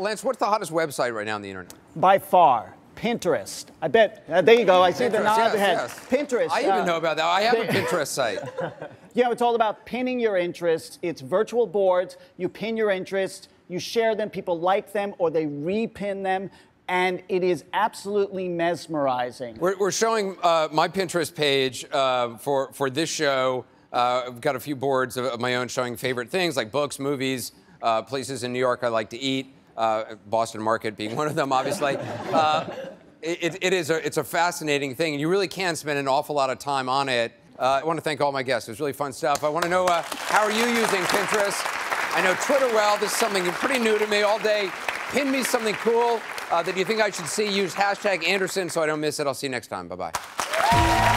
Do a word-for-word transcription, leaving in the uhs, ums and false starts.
Lance, what's the hottest website right now on the internet? By far, Pinterest. I bet. Uh, there you go. I see Pinterest, the nod yes, head. Yes. Pinterest. I uh, even know about that. I have a Pinterest site. You know, it's all about pinning your interests. It's virtual boards. You pin your interests. You share them. People like them, or they repin them. And it is absolutely mesmerizing. We're, we're showing uh, my Pinterest page uh, for, for this show. Uh, I've got a few boards of, of my own showing favorite things like books, movies, uh, places in New York I like to eat, uh, Boston Market being one of them, obviously. uh, it, it is a, it's a fascinating thing, and you really can spend an awful lot of time on it. Uh, I want to thank all my guests. It was really fun stuff. I want to know, uh, how are you using Pinterest? I know Twitter well. This is something pretty new to me all day. Pin me something cool uh, that you think I should see. Use hashtag Anderson so I don't miss it. I'll see you next time. Bye-bye.